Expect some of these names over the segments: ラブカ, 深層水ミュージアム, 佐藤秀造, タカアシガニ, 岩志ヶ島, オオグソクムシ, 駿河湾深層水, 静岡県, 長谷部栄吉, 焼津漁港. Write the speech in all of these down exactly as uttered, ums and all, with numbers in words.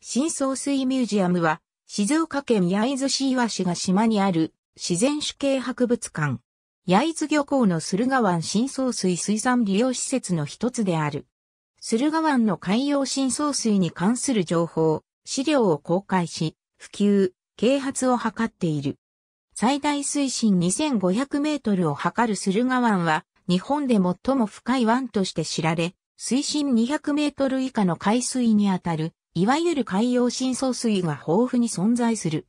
深層水ミュージアムは、静岡県焼津市岩志ヶ島にある自然主景博物館。焼津漁港の駿河湾深層水水産利用施設の一つである。駿河湾の海洋深層水に関する情報、資料を公開し、普及、啓発を図っている。最大水深にせんごひゃくメートルを測る駿河湾は、日本で最も深い湾として知られ、水深にひゃくメートル以下の海水にあたる、いわゆる海洋深層水が豊富に存在する。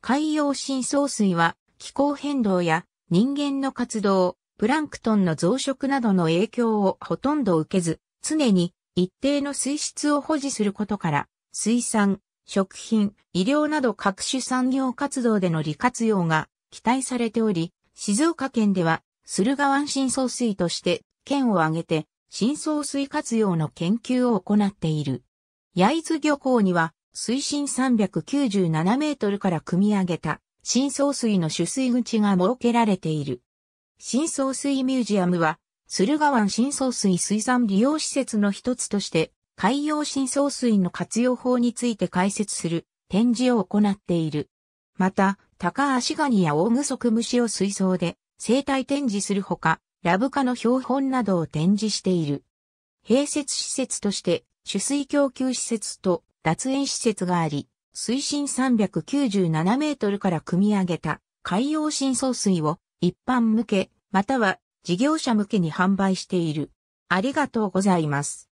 海洋深層水は、気候変動や人間の活動、プランクトンの増殖などの影響をほとんど受けず、常に一定の水質を保持することから、水産、食品、医療など各種産業活動での利活用が期待されており、静岡県では駿河湾深層水として県を挙げて深層水活用の研究を行っている。焼津漁港には水深さんびゃくきゅうじゅうななメートルから汲み上げた深層水の取水口が設けられている。深層水ミュージアムは駿河湾深層水水産利用施設の一つとして海洋深層水の活用法について解説する展示を行っている。また、タカアシガニやオオグソクムシを水槽で生態展示するほか、ラブ科の標本などを展示している。併設施設として、取水供給施設と脱塩施設があり、水深さんびゃくきゅうじゅうななメートルから汲み上げた海洋深層水を一般向け、または事業者向けに販売している。ありがとうございます。